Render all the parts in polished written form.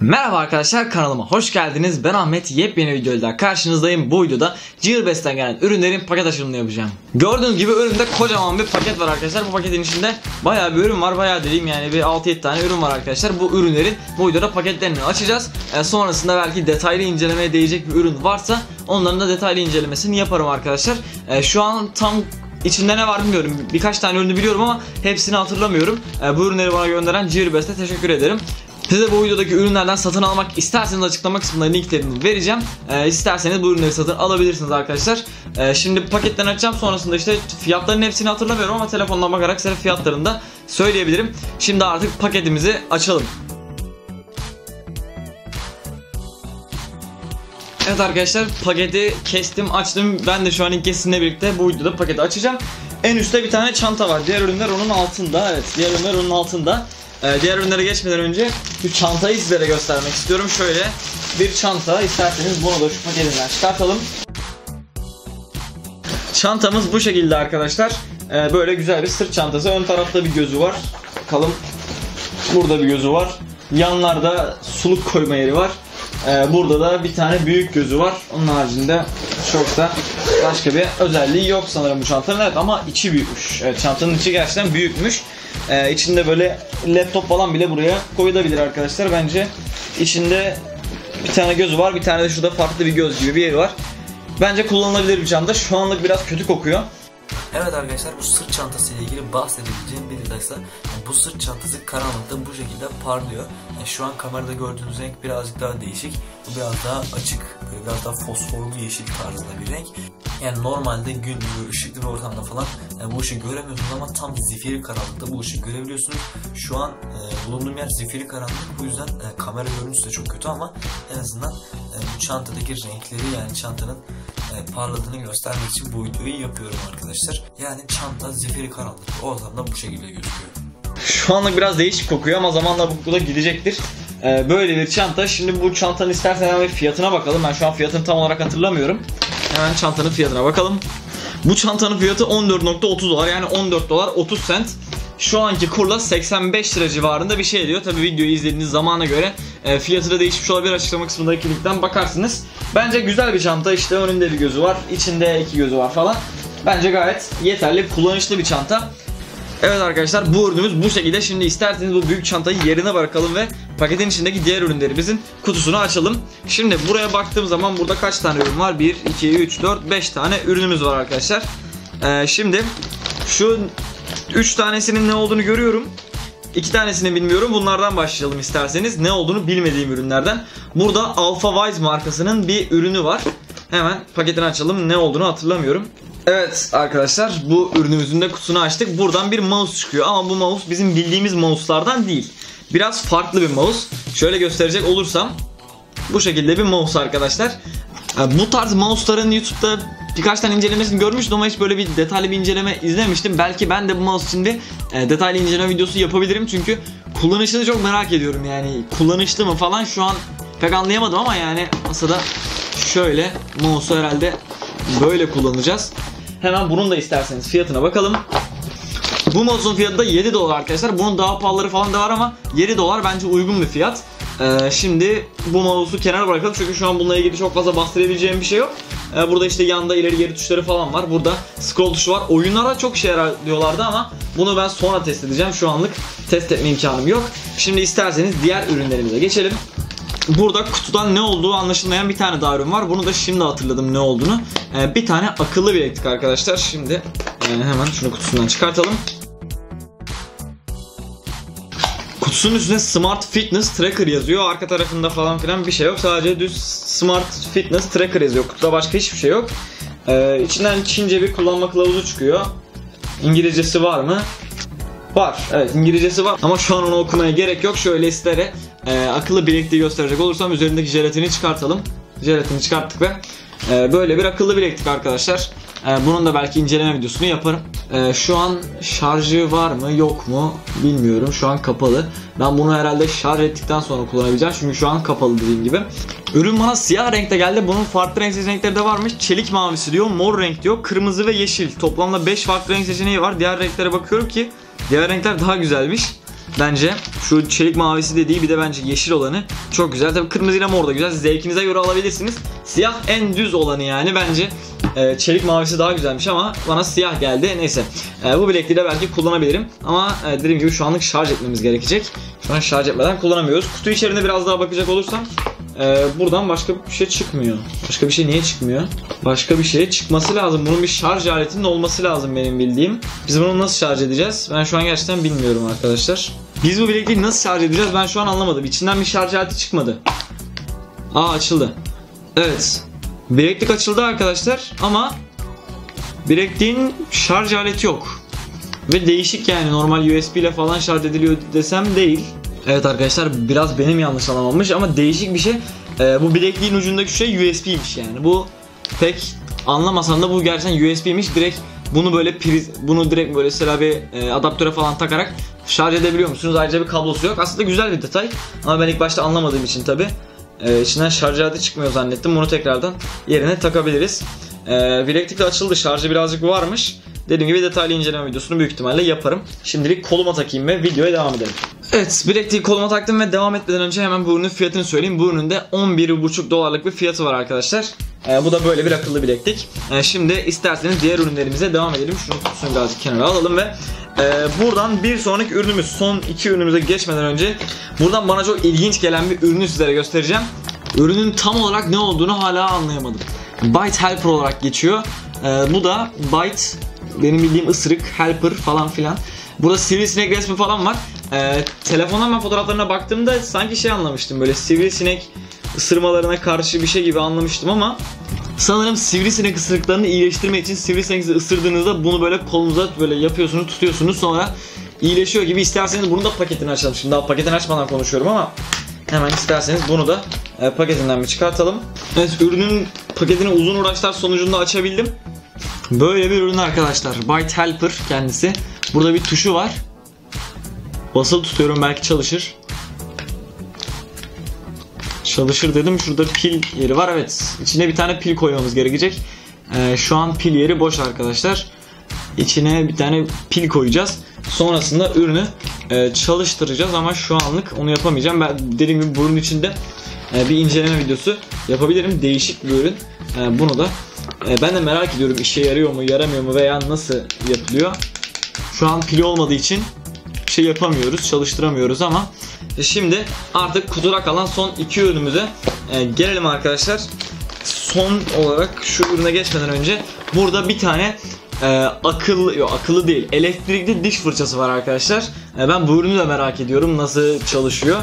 Merhaba arkadaşlar, kanalıma hoş geldiniz. Ben Ahmet, yepyeni videoyla karşınızdayım. Bu videoda Gearbest'ten gelen ürünlerin paket açılımını yapacağım. Gördüğünüz gibi önümde kocaman bir paket var arkadaşlar. Bu paketin içinde bayağı bir ürün var. Bayağı dediğim yani bir 6-7 tane ürün var arkadaşlar. Bu ürünlerin bu videoda paketlerini açacağız. Sonrasında belki detaylı incelemeye değecek bir ürün varsa onların da detaylı incelemesini yaparım arkadaşlar. Şu an tam İçinde ne var bilmiyorum. Birkaç tane ürünü biliyorum ama hepsini hatırlamıyorum. Bu ürünleri bana gönderen Gearbest'e teşekkür ederim. Size bu videodaki ürünlerden satın almak isterseniz açıklama kısmında linklerini vereceğim. İsterseniz bu ürünleri satın alabilirsiniz arkadaşlar. Şimdi paketten açacağım, sonrasında işte fiyatların hepsini hatırlamıyorum ama telefondan bakarak size fiyatlarını da söyleyebilirim. Şimdi artık paketimizi açalım. Evet arkadaşlar, paketi kestim, açtım. Ben de şu an ilk kesinle birlikte bu videoda paketi açacağım. En üstte bir tane çanta var. Diğer ürünler onun altında. Evet, diğer ürünler onun altında. Diğer ürünlere geçmeden önce şu çantayı sizlere göstermek istiyorum. Şöyle bir çanta, isterseniz bunu da şu paketinden çıkartalım. Çantamız bu şekilde arkadaşlar. Böyle güzel bir sırt çantası. Ön tarafta bir gözü var. Bakalım. Burada bir gözü var. Yanlarda suluk koyma yeri var. Burada da bir tane büyük gözü var. Onun haricinde çok da başka bir özelliği yok sanırım bu çantanın. Evet, ama içi büyükmüş. Evet, çantanın içi gerçekten büyükmüş. İçinde böyle laptop falan bile buraya koyulabilir arkadaşlar. Bence içinde bir tane gözü var. Bir tane de şurada farklı bir göz gibi bir yeri var. Bence kullanılabilir bir çanta. Şu anlık biraz kötü kokuyor. Evet arkadaşlar, bu sırt çantası ile ilgili bahsedebileceğim bir detaysa bu sırt çantası karanlıkta bu şekilde parlıyor. Şu an kamerada gördüğünüz renk birazcık daha değişik. Bu biraz daha açık, biraz daha fosforlu yeşil tarzında bir renk. Yani normalde gündüz ışıklı bir ortamda falan bu ışığı göremiyorsunuz ama tam zifiri karanlıkta bu ışığı görebiliyorsunuz. Şu an bulunduğum yer zifiri karanlık, bu yüzden kamera görüntüsü de çok kötü ama en azından bu çantadaki renkleri, yani çantanın parladığını göstermek için bu videoyu yapıyorum arkadaşlar. Yani çanta zifiri karanlık ortamda bu şekilde gözüküyor. Şu anlık biraz değişik kokuyor ama zamanla bu da gidecektir. Böyle bir çanta. Şimdi bu çantanın istersen bir fiyatına bakalım. Ben şu an fiyatını tam olarak hatırlamıyorum. Hemen çantanın fiyatına bakalım. Bu çantanın fiyatı 14.30 dolar, yani 14 dolar 30 sent. Şu anki kurla 85 lira civarında bir şey diyor. Tabi videoyu izlediğiniz zamana göre fiyatı da değişmiş olabilir. Açıklama kısmındaki linkten bakarsınız. Bence güzel bir çanta. İşte önünde bir gözü var, içinde iki gözü var falan. Bence gayet yeterli, kullanışlı bir çanta. Evet arkadaşlar, bu ürünümüz bu şekilde. Şimdi isterseniz bu büyük çantayı yerine bırakalım ve paketin içindeki diğer ürünlerimizin kutusunu açalım. Şimdi buraya baktığım zaman burada kaç tane ürün var? 1, 2, 3, 4, 5 tane ürünümüz var arkadaşlar. Şimdi şu 3 tanesinin ne olduğunu görüyorum. 2 tanesini bilmiyorum. Bunlardan başlayalım isterseniz. Ne olduğunu bilmediğim ürünlerden. Burada Alphawise markasının bir ürünü var. Hemen paketini açalım. Ne olduğunu hatırlamıyorum. Evet arkadaşlar, bu ürünümüzün de kutusunu açtık. Buradan bir mouse çıkıyor ama bu mouse bizim bildiğimiz mouse'lardan değil. Biraz farklı bir mouse. Şöyle gösterecek olursam bu şekilde bir mouse arkadaşlar. Bu tarz mouse'ların YouTube'da birkaç tane incelemesini görmüştüm ama hiç böyle bir detaylı bir inceleme izlemiştim. Belki ben de bu mouse için bir detaylı inceleme videosu yapabilirim çünkü kullanışını çok merak ediyorum. Yani kullanışlı mı falan şu an pek anlayamadım ama yani masada şöyle mouse'u herhalde böyle kullanacağız. Hemen bunun da isterseniz fiyatına bakalım. Bu mouse'un fiyatı da 7 dolar arkadaşlar. Bunun daha pahalıları falan da var ama 7 dolar bence uygun bir fiyat. Şimdi bu mouse'u kenara bırakalım çünkü şu an bununla ilgili çok fazla bahsedebileceğim bir şey yok. Burada işte yanda ileri geri tuşları falan var. Burada scroll tuşu var. Oyunlara çok işe yarar diyorlardı ama bunu ben sonra test edeceğim. Şu anlık test etme imkanım yok. Şimdi isterseniz diğer ürünlerimize geçelim. Burada kutudan ne olduğu anlaşılmayan bir tane daha ürün var. Bunu da şimdi hatırladım ne olduğunu. Bir tane akıllı bileklik arkadaşlar. Şimdi hemen şunu kutusundan çıkartalım. Kutusunun üstüne Smart Fitness Tracker yazıyor. Arka tarafında falan filan bir şey yok. Sadece düz Smart Fitness Tracker yazıyor. Kutuda başka hiçbir şey yok. İçinden Çince bir kullanma kılavuzu çıkıyor. İngilizcesi var mı? Var. Evet, İngilizcesi var ama şu an onu okumaya gerek yok. Şöyle sizlere akıllı bilekliği gösterecek olursam üzerindeki jelatini çıkartalım. Jelatini çıkarttık ve böyle bir akıllı bileklik arkadaşlar. Bunun da belki inceleme videosunu yaparım. Şu an şarjı var mı yok mu bilmiyorum. Şu an kapalı. Ben bunu herhalde şarj ettikten sonra kullanabileceğim. Çünkü şu an kapalı dediğim gibi. Ürün bana siyah renkte geldi. Bunun farklı renk seçenekleri de varmış. Çelik mavisi diyor, mor renk diyor, kırmızı ve yeşil. Toplamda 5 farklı renk seçeneği var. Diğer renklere bakıyorum ki diğer renkler daha güzelmiş. Bence şu çelik mavisi dediği, bir de bence yeşil olanı çok güzel. Tabii kırmızıyla mor da güzel. Zevkinize göre alabilirsiniz. Siyah en düz olanı yani bence. Çelik mavisi daha güzelmiş ama bana siyah geldi. Neyse. Bu bilekliği de belki kullanabilirim. Ama dediğim gibi şu anlık şarj etmemiz gerekecek. Şu an şarj etmeden kullanamıyoruz. Kutu içerisinde biraz daha bakacak olursam buradan başka bir şey çıkmıyor. Başka bir şey niye çıkmıyor? Başka bir şey çıkması lazım. Bunun bir şarj aletinin olması lazım benim bildiğim. Biz bunu nasıl şarj edeceğiz? Ben şu an gerçekten bilmiyorum arkadaşlar. Biz bu bilekliği nasıl şarj edeceğiz? Ben şu an anlamadım. İçinden bir şarj aleti çıkmadı. Aa, açıldı. Evet. Bileklik açıldı arkadaşlar ama bilekliğin şarj aleti yok. Ve değişik yani, normal USB ile falan şarj ediliyor desem değil. Evet arkadaşlar, biraz benim yanlış anlamamış ama değişik bir şey. Bu bilekliğin ucundaki şey USB'miş yani. Bu pek anlamasan da bu gerçekten USB'miş. Direkt bunu böyle direkt böyle mesela bir adaptöre falan takarak şarj edebiliyor musunuz? Ayrıca bir kablosu yok. Aslında güzel bir detay ama ben ilk başta anlamadığım için tabi içinden şarj aleti çıkmıyor zannettim. Bunu tekrardan yerine takabiliriz. Bileklik de açıldı. Şarjı birazcık varmış. Dediğim gibi detaylı inceleme videosunu büyük ihtimalle yaparım. Şimdilik koluma takayım ve videoya devam edelim. Evet, bilekliği koluma taktım ve devam etmeden önce hemen bu ürünün fiyatını söyleyeyim. Bu ürünün de $11,5'lık bir fiyatı var arkadaşlar. Bu da böyle bir akıllı bileklik. Şimdi isterseniz diğer ürünlerimize devam edelim. Şunu kutusunu birazcık kenara alalım ve buradan bir sonraki ürünümüz, son iki ürünümüze geçmeden önce buradan bana çok ilginç gelen bir ürünü sizlere göstereceğim. Ürünün tam olarak ne olduğunu hala anlayamadım. Bite Helper olarak geçiyor. Bu da Bite, benim bildiğim ısırık, helper falan filan. Burada sivrisinek resmi falan var. Telefondan ben fotoğraflarına baktığımda sanki şey anlamıştım, böyle sivrisinek ısırmalarına karşı bir şey gibi anlamıştım ama sanırım sivrisinek ısırıklarını iyileştirmek için sivrisinek ısırdığınızda bunu böyle kolunuza böyle yapıyorsunuz, tutuyorsunuz, sonra iyileşiyor gibi. İsterseniz bunu da paketini açalım. Şimdi daha paketini açmadan konuşuyorum ama hemen isterseniz bunu da paketinden bir çıkartalım. Evet, ürünün paketini uzun uğraşlar sonucunda açabildim. Böyle bir ürün arkadaşlar. Bite Helper kendisi. Burada bir tuşu var. Basılı tutuyorum, belki çalışır. Çalışır dedim. Şurada pil yeri var. Evet. İçine bir tane pil koymamız gerekecek. Şu an pil yeri boş arkadaşlar. İçine bir tane pil koyacağız. Sonrasında ürünü çalıştıracağız ama şu anlık onu yapamayacağım. Ben dediğim gibi bunun içinde bir inceleme videosu yapabilirim. Değişik bir ürün. Bunu da ben de merak ediyorum, işe yarıyor mu, yaramıyor mu veya nasıl yapılıyor. Şu an pili olmadığı için bir şey yapamıyoruz, çalıştıramıyoruz ama şimdi artık kutuda kalan son iki ürünümüze gelelim arkadaşlar. Son olarak şu ürüne geçmeden önce burada bir tane elektrikli diş fırçası var arkadaşlar. Ben bu ürünü de merak ediyorum, nasıl çalışıyor.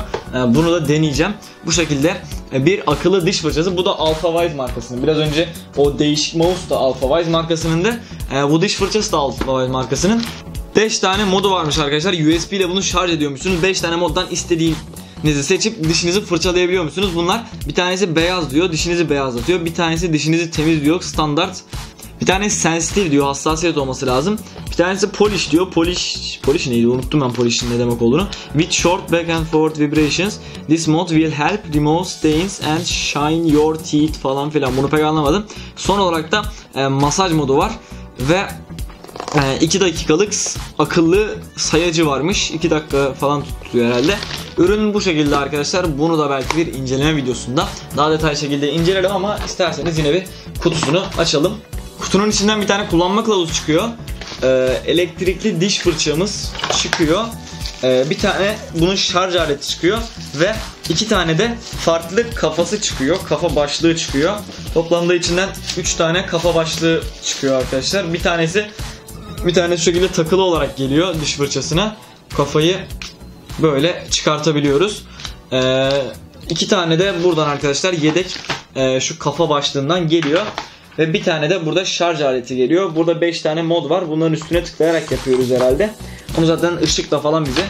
Bunu da deneyeceğim. Bu şekilde bir akıllı diş fırçası. Bu da Alphawise markasının. Biraz önce o değişik mouse da Alphawise markasının da. Bu diş fırçası da Alphawise markasının. 5 tane modu varmış arkadaşlar. USB ile bunu şarj ediyormuşsunuz. 5 tane moddan istediğinizi seçip dişinizi fırçalayabiliyor musunuz? Bunlar, bir tanesi beyaz diyor, dişinizi beyazlatıyor. Bir tanesi dişinizi temiz diyor, standart. Bir tanesi sensitive diyor, hassasiyet olması lazım. Bir tanesi polish diyor. Polish neydi? Unuttum ben polish'in ne demek olduğunu. With short back and forward vibrations, this mode will help remove stains and shine your teeth falan filan. Bunu pek anlamadım. Son olarak da masaj modu var ve 2 dakikalık akıllı sayacı varmış. 2 dakika falan tutuyor herhalde. Ürün bu şekilde arkadaşlar. Bunu da belki bir inceleme videosunda daha detaylı şekilde incelerim ama isterseniz yine bir kutusunu açalım. Kutunun içinden bir tane kullanma kılavuzu çıkıyor. Elektrikli diş fırçamız çıkıyor. Bir tane bunun şarj aleti çıkıyor. Ve 2 tane de farklı kafası çıkıyor. Kafa başlığı çıkıyor. Toplamda içinden 3 tane kafa başlığı çıkıyor arkadaşlar. Bir tanesi şu şekilde takılı olarak geliyor diş fırçasına. Kafayı böyle çıkartabiliyoruz. 2 tane de buradan arkadaşlar yedek şu kafa başlığından geliyor. Ve bir tane de burada şarj aleti geliyor. Burada 5 tane mod var. Bunların üstüne tıklayarak yapıyoruz herhalde. Onu zaten ışıkla falan bize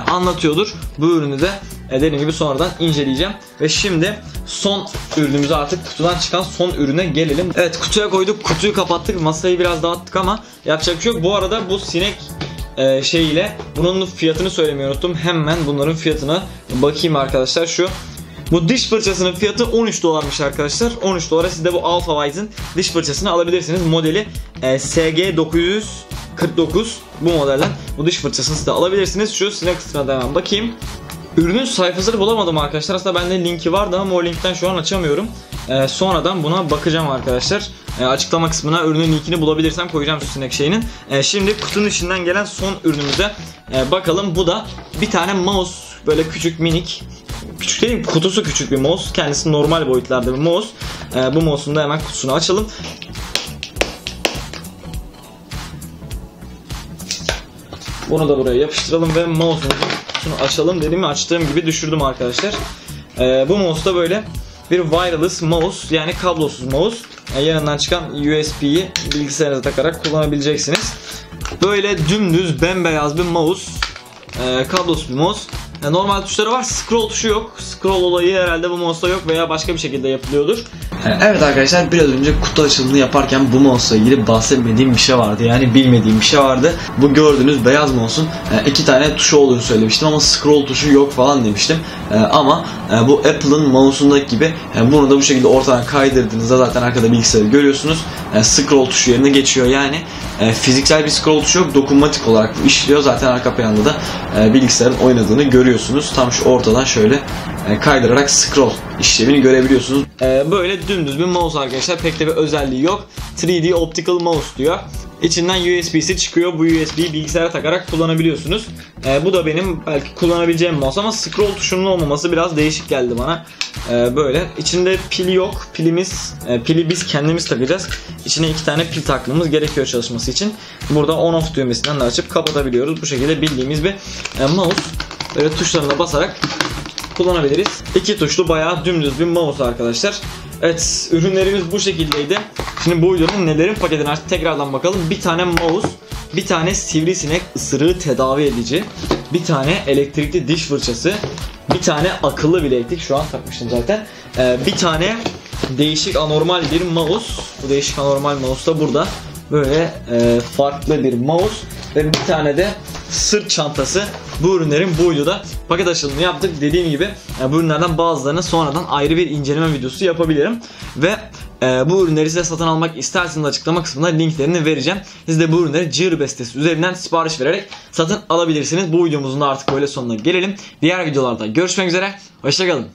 anlatıyordur. Bu ürünü de dediğim gibi sonradan inceleyeceğim. Ve şimdi son ürünümüze, artık kutudan çıkan son ürüne gelelim. Evet, kutuya koyduk. Kutuyu kapattık. Masayı biraz dağıttık ama yapacak bir şey yok. Bu arada bu sinek şeyiyle bunun fiyatını söylemeyi unuttum. Hemen bunların fiyatına bakayım arkadaşlar. Bu diş fırçasının fiyatı $13'mış arkadaşlar. $13'a siz de bu Alphawise'ın diş fırçasını alabilirsiniz. Modeli SG-949 49 bu modelden bu diş fırçasını da alabilirsiniz. Şu sinek kısmına hemen bakayım. Ürünün sayfasını bulamadım arkadaşlar. Aslında bende linki vardı ama o linkten şu an açamıyorum. Sonradan buna bakacağım arkadaşlar. Açıklama kısmına ürünün linkini bulabilirsem koyacağım şu sinek şeyinin. Şimdi kutunun içinden gelen son ürünümüze bakalım. Bu da bir tane mouse, böyle küçük minik. Küçük değil, kutusu küçük bir mouse. Kendisi normal boyutlarda bir mouse. Bu mouse'un da hemen kutusunu açalım. Bunu da buraya yapıştıralım ve mouse'un kutusunu açalım. Dediğimi açtığım gibi düşürdüm arkadaşlar. Bu mouse da böyle bir wireless mouse, yani kablosuz mouse. Yanından çıkan USB'yi bilgisayarınıza takarak kullanabileceksiniz. Böyle dümdüz bembeyaz bir mouse. Kablosuz bir mouse. Normal tuşları var, scroll tuşu yok. Scroll olayı herhalde bu mouse'da yok veya başka bir şekilde yapılıyordur. Evet arkadaşlar, biraz önce kutu açılımını yaparken bu mouse'la ilgili bahsetmediğim bir şey vardı. Yani bilmediğim bir şey vardı. Bu gördüğünüz beyaz mouse'un 2 tane tuşu olduğunu söylemiştim ama scroll tuşu yok falan demiştim. Ama bu Apple'ın mouse'undaki gibi bunu da bu şekilde ortadan kaydırdığınızda zaten arkada bilgisayarı görüyorsunuz. Scroll tuşu yerine geçiyor, yani fiziksel bir scroll tuşu yok. Dokunmatik olarak bu işliyor. Zaten arka planda da bilgisayarın oynadığını görüyorsunuz. Tam şu ortadan şöyle kaydırarak scroll işlemini görebiliyorsunuz. Böyle dümdüz bir mouse arkadaşlar. Pek de bir özelliği yok. 3D Optical Mouse diyor. İçinden USB'si çıkıyor. Bu USB'yi bilgisayara takarak kullanabiliyorsunuz. Bu da benim belki kullanabileceğim mouse ama scroll tuşunun olmaması biraz değişik geldi bana. Böyle. İçinde pil yok. Pili biz kendimiz takacağız. İçine 2 tane pil takmamız gerekiyor çalışması için. Burada on off düğmesinden de açıp kapatabiliyoruz. Bu şekilde bildiğimiz bir mouse. Böyle tuşlarına basarak kullanabiliriz. 2 tuşlu bayağı dümdüz bir mouse arkadaşlar. Evet, ürünlerimiz bu şekildeydi. Şimdi bu videonun nelerin paketini açtık tekrardan bakalım. Bir tane mouse, bir tane sivrisinek ısırığı tedavi edici, bir tane elektrikli diş fırçası, bir tane akıllı bileklik, şu an takmıştım zaten. Bir tane değişik anormal bir mouse. Bu değişik anormal mouse da burada. Böyle farklı bir mouse ve bir tane de sırt çantası. Bu ürünlerin bu videoda paket açılımını yaptık. Dediğim gibi bu ürünlerden bazılarını sonradan ayrı bir inceleme videosu yapabilirim. Ve bu ürünleri size satın almak isterseniz açıklama kısmında linklerini vereceğim. Siz de bu ürünleri Gearbest sitesi üzerinden sipariş vererek satın alabilirsiniz. Bu videomuzun da artık böyle sonuna gelelim. Diğer videolarda görüşmek üzere. Hoşçakalın.